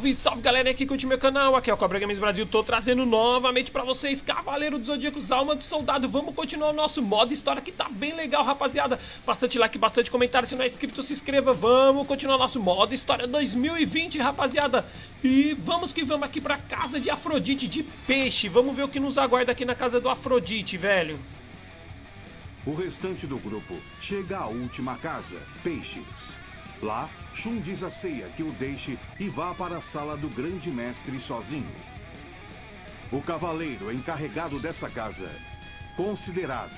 Salve, salve galera, aqui curte meu canal, aqui é o Cobra Games Brasil, tô trazendo novamente pra vocês Cavaleiro dos Zodíacos, Alma do Soldado. Vamos continuar o nosso modo história que tá bem legal, rapaziada. Bastante like, bastante comentário, se não é inscrito se inscreva. Vamos continuar o nosso modo história 2020, rapaziada. E vamos que vamos aqui pra casa de Afrodite de peixe. Vamos ver o que nos aguarda aqui na casa do Afrodite, velho. O restante do grupo chega à última casa, peixes. Lá, Shun diz a Seiya que o deixe e vá para a sala do grande mestre sozinho. O cavaleiro encarregado dessa casa, considerado,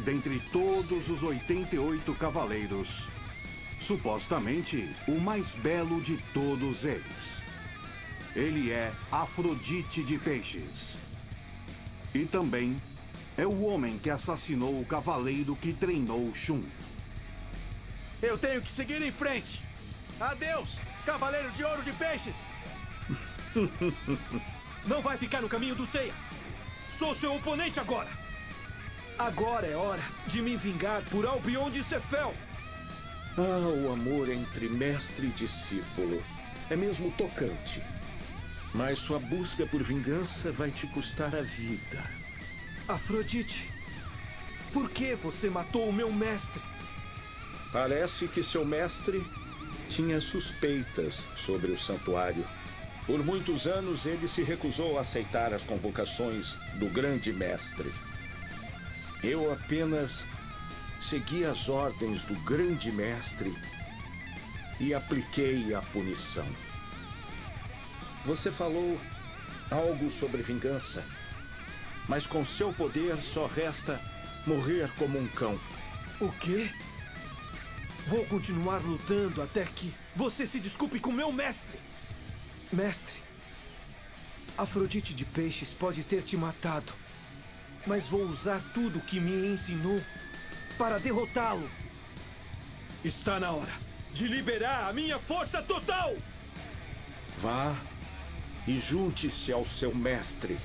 dentre todos os 88 cavaleiros, supostamente o mais belo de todos eles. Ele é Afrodite de Peixes. E também é o homem que assassinou o cavaleiro que treinou Shun. Eu tenho que seguir em frente. Adeus, Cavaleiro de Ouro de Peixes. Não vai ficar no caminho do Seiya. Sou seu oponente agora. Agora é hora de me vingar por Albion de Cefeu. Ah, o amor entre mestre e discípulo é mesmo tocante. Mas sua busca por vingança vai te custar a vida. Afrodite, por que você matou o meu mestre? Parece que seu mestre tinha suspeitas sobre o santuário. Por muitos anos ele se recusou a aceitar as convocações do grande mestre. Eu apenas segui as ordens do grande mestre e apliquei a punição. Você falou algo sobre vingança, mas com seu poder só resta morrer como um cão. O quê? Vou continuar lutando até que você se desculpe com meu mestre. Mestre, Afrodite de Peixes pode ter te matado, mas vou usar tudo o que me ensinou para derrotá-lo. Está na hora de liberar a minha força total. Vá e junte-se ao seu mestre.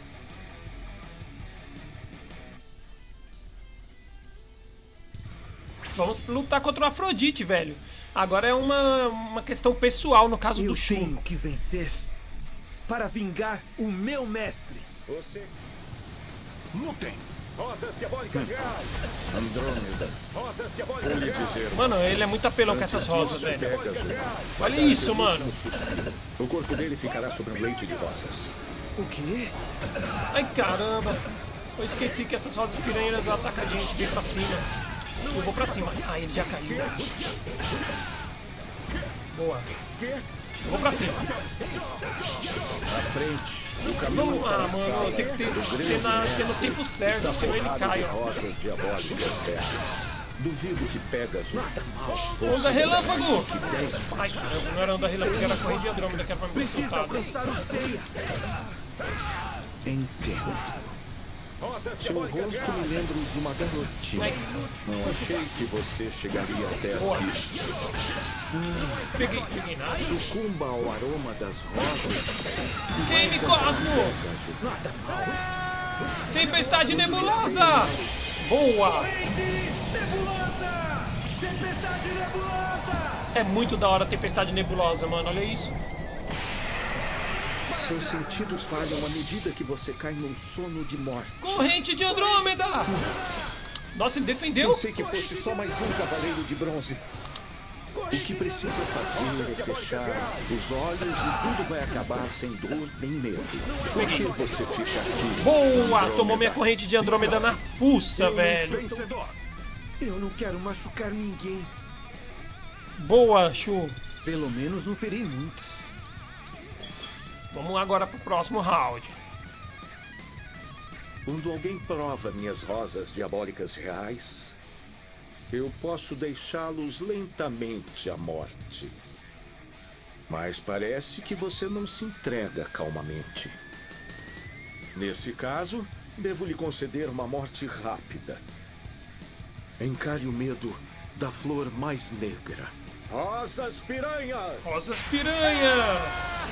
Vamos lutar contra o Afrodite, velho. Agora é uma questão pessoal no caso do Shun. Eu tenho que vencer para vingar o meu mestre. Você... lutem. Rosas diabólicas reais. Andrômeda. Rosas diabólicas reais. Vou lhe dizer, mano, ele é muito apelão com essas rosas, velho. Olha isso, mano. O corpo dele ficará sobre um leito de rosas. O quê? Ai, caramba. Eu esqueci que essas rosas piranhas atacam a gente bem pra cima. Eu vou pra cima. Ah, ele já caiu. Boa. Eu vou pra cima. Na frente. Vamos lá, mano. Eu tenho que ter ser no tempo certo, senão ele cai, ó. Duvido que pega sua. Onda relâmpago! Ai, caramba, não era onda relâmpago, era correr de Andrômeda, que era pra me consultar. Entendo. Seu rosto me lembra de uma garotinha. Não achei que você chegaria até aqui. Peguei nada. Sucumba ao aroma das rosas. Game Cosmo! Tempestade nebulosa! Boa! É muito da hora a tempestade nebulosa, mano. Olha isso. Seus sentidos falham à medida que você cai num sono de morte. Corrente de Andrômeda! Nossa, ele defendeu? Pensei que fosse só mais um cavaleiro de bronze. O que precisa fazer é fechar os olhos e tudo vai acabar sem dor nem medo. Por que você fica aqui? Boa! Tomou minha corrente de Andrômeda na fuça, velho. Eu não quero machucar ninguém. Boa, Shun. Pelo menos não feri muito. Vamos agora pro próximo round. Quando alguém prova minhas rosas diabólicas reais, eu posso deixá-los lentamente à morte. Mas parece que você não se entrega calmamente. Nesse caso, devo lhe conceder uma morte rápida. Encare o medo da flor mais negra. Rosas piranhas! Rosas piranhas!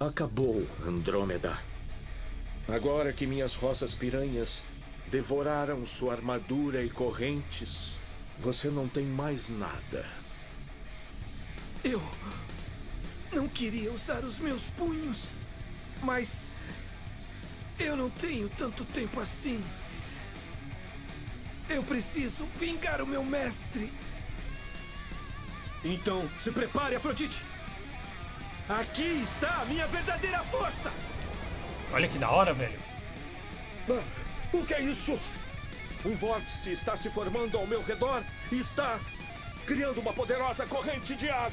Acabou, Andrômeda. Agora que minhas rosas piranhas devoraram sua armadura e correntes, você não tem mais nada. Eu... Não queria usar os meus punhos, mas eu não tenho tanto tempo assim. Eu preciso vingar o meu mestre. Então, se prepare, Afrodite. Aqui está a minha verdadeira força. Olha que da hora, velho. O que é isso? Um vórtice está se formando ao meu redor e está criando uma poderosa corrente de ar.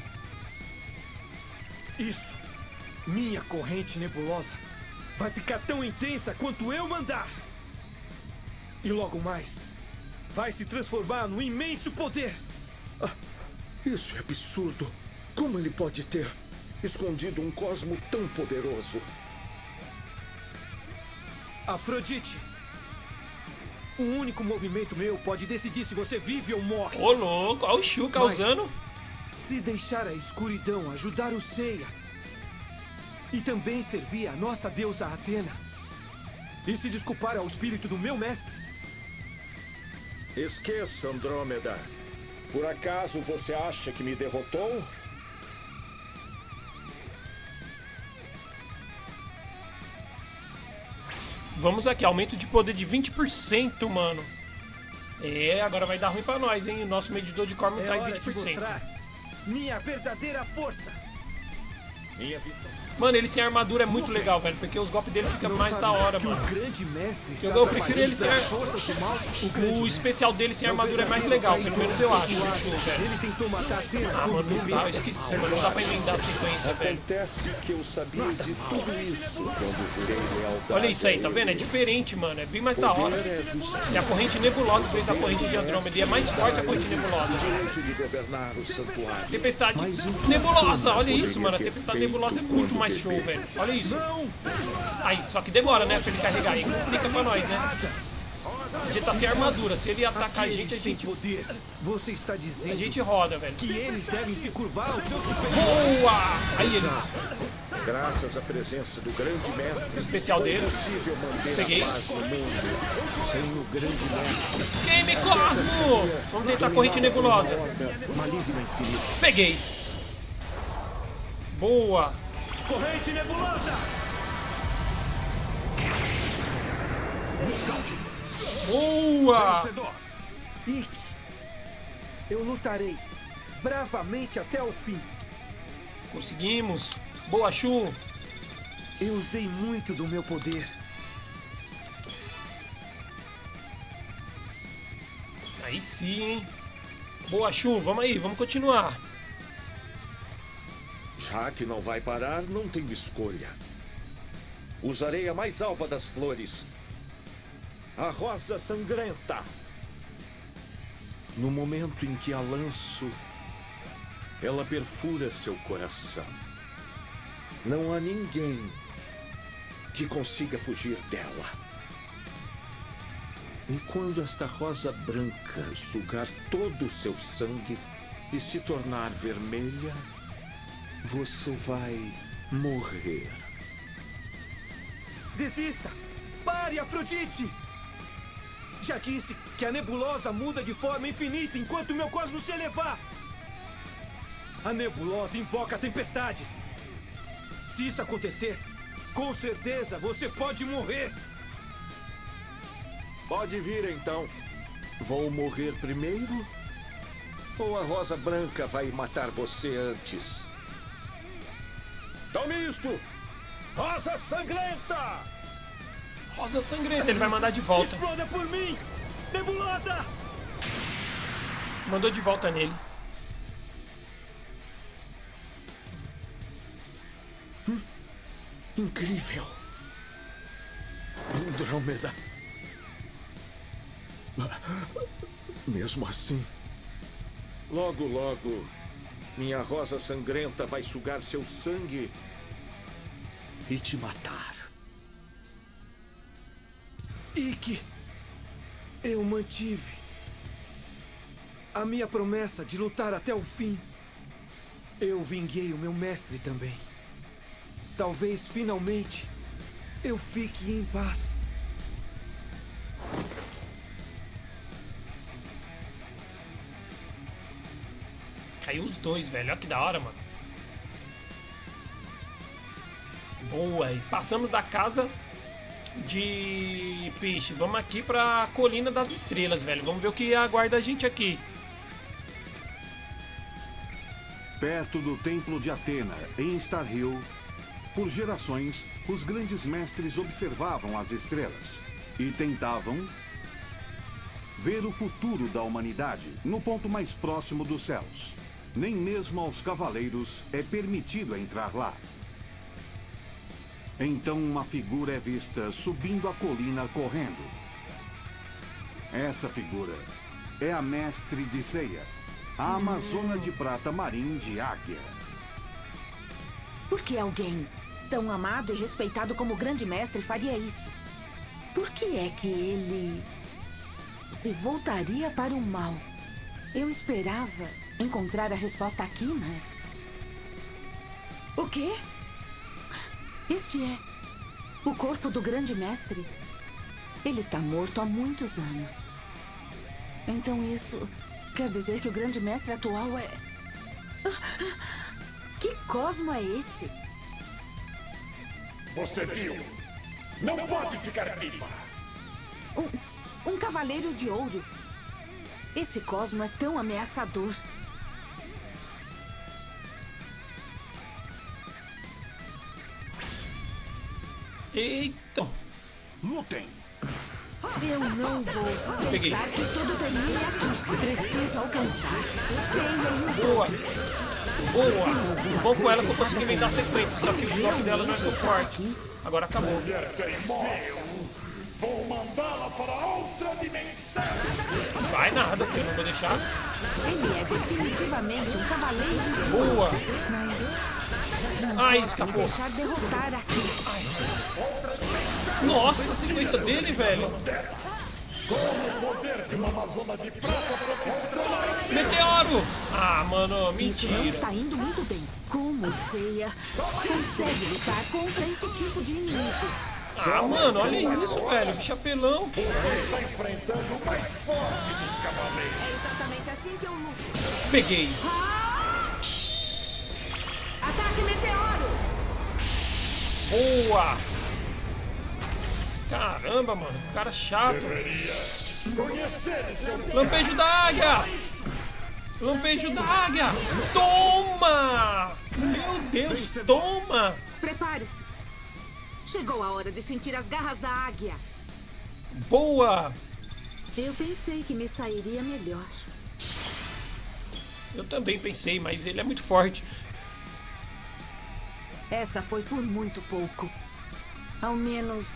Isso. Minha corrente nebulosa vai ficar tão intensa quanto eu mandar. E logo mais, vai se transformar num imenso poder. Isso é absurdo. Como ele pode ter escondido um cosmo tão poderoso? Afrodite, um único movimento meu pode decidir se você vive ou morre. Ô, louco, olha o Shun causando. Se deixar a escuridão ajudar o Seiya, e também servir a nossa deusa Atena, e se desculpar ao espírito do meu mestre. Esqueça, Andrômeda. Por acaso você acha que me derrotou? Vamos aqui, aumento de poder de 20%, mano. É, agora vai dar ruim pra nós, hein? O nosso medidor de corpo tá em 20%. Minha verdadeira força. Mano, ele sem armadura é muito legal, velho, porque os golpes dele ficam mais da hora, mano. Eu prefiro ele sem armadura. O especial dele sem armadura é mais legal, pelo menos eu acho. Velho. Ah, mano, não dá, eu esqueci, mano. Não dá pra emendar a sequência, velho. Olha isso aí, tá vendo? É diferente, mano. É bem mais da hora. E a corrente nebulosa veio da corrente de Andrômeda. E é mais forte a corrente nebulosa. Tempestade nebulosa, olha isso, mano. A tempestade nebulosa é muito mais show, velho. Olha isso. Aí, só que demora, né, pra ele carregar. Aí complica pra nós, né? A gente tá sem armadura. Se ele atacar a gente... Você está dizendo, a gente roda, velho. Que eles devem se curvar ao seu superior. Boa! Aí eles... Graças à presença do grande mestre... O especial dele. Peguei. Sem o grande mestre... Game Cosmo! Vamos tentar a corrente nebulosa. Peguei. Boa! Corrente nebulosa! Boa! Ikki, eu lutarei bravamente até o fim. Conseguimos! Boa, Shun! Eu usei muito do meu poder. Aí sim, hein? Boa, Shun! Vamos aí, vamos continuar. Já que não vai parar, não tenho escolha. Usarei a mais alva das flores, a rosa sangrenta. No momento em que a lanço, ela perfura seu coração. Não há ninguém que consiga fugir dela. E quando esta rosa branca sugar todo o seu sangue e se tornar vermelha, você vai morrer. Desista! Pare, Afrodite! Já disse que a nebulosa muda de forma infinita enquanto meu cosmo se elevar. A nebulosa invoca tempestades. Se isso acontecer, com certeza você pode morrer. Pode vir, então. Vou morrer primeiro? Ou a rosa branca vai matar você antes? Tome isto! Rosa sangrenta! Rosa sangrenta, ele vai mandar de volta. Exploda por mim! Nebulosa! Mandou de volta nele. Incrível! Andrômeda. Mesmo assim... Logo, logo... Minha rosa sangrenta vai sugar seu sangue e te matar. Ikki, eu mantive a minha promessa de lutar até o fim. Eu vinguei o meu mestre também. Talvez finalmente eu fique em paz. Caiu os dois, velho. Olha que da hora, mano. Ué, passamos da casa de peixe. Vamos aqui pra colina das estrelas, velho. Vamos ver o que aguarda a gente aqui. Perto do templo de Atena, em Star Hill, por gerações, os grandes mestres observavam as estrelas e tentavam ver o futuro da humanidade no ponto mais próximo dos céus. Nem mesmo aos cavaleiros é permitido entrar lá. Então uma figura é vista subindo a colina correndo. Essa figura é a mestre de Seiya, a amazona de prata Marin de Águia. Por que alguém tão amado e respeitado como o grande mestre faria isso? Por que é que ele se voltaria para o mal? Eu esperava encontrar a resposta aqui, mas... O quê? Este é o corpo do grande mestre. Ele está morto há muitos anos. Então isso quer dizer que o grande mestre atual é... Que cosmo é esse? Você viu? Não pode ficar viva! Um cavaleiro de ouro. Esse cosmo é tão ameaçador. Eita! Lutem! Eu não vou pensar que tudo termina aqui. Preciso alcançar. Boa! Boa! Bom com ela que eu consegui me dar sequência, só que o golpe dela não ficou forte. Agora acabou. Vou mandá-la para outra dimensão! Vai nada, filho, não vou deixar. Ele é definitivamente um cavaleiro. Boa! Mas... Ai, escapou. Ai. Nossa, a sequência dele, velho. Meteoro! Ah, mano, mentira. Isso não está indo muito bem. Como Seiya consegue lutar contra esse tipo de inimigo? Ah, mano, olha isso, velho. Que chapelão. Você está enfrentando o mais forte dos cavaleiros. É exatamente assim que eu luto. Peguei. Ataque meteoro! Boa! Caramba, mano, que cara chato! Lampejo da águia! Lampejo da águia! Toma! Meu Deus, toma! Prepare-se! Chegou a hora de sentir as garras da águia! Boa! Eu pensei que me sairia melhor. Eu também pensei, mas ele é muito forte. Essa foi por muito pouco. Ao menos,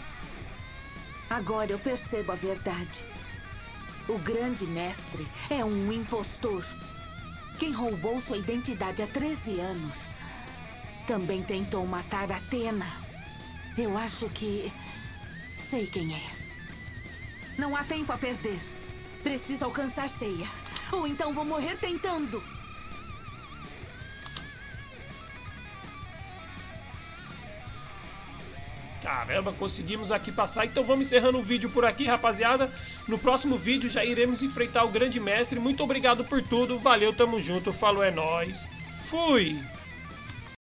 agora eu percebo a verdade. O grande mestre é um impostor. Quem roubou sua identidade há 13 anos também tentou matar Atena. Eu acho que sei quem é. Não há tempo a perder. Preciso alcançar Seiya, ou então vou morrer tentando. Caramba, conseguimos aqui passar. Então vamos encerrando o vídeo por aqui, rapaziada. No próximo vídeo já iremos enfrentar o grande mestre. Muito obrigado por tudo. Valeu, tamo junto. Falou, é nóis. Fui!